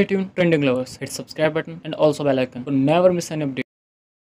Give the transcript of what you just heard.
Stay tuned, Trending Lovers. Hit subscribe button and also bell icon to never miss any update.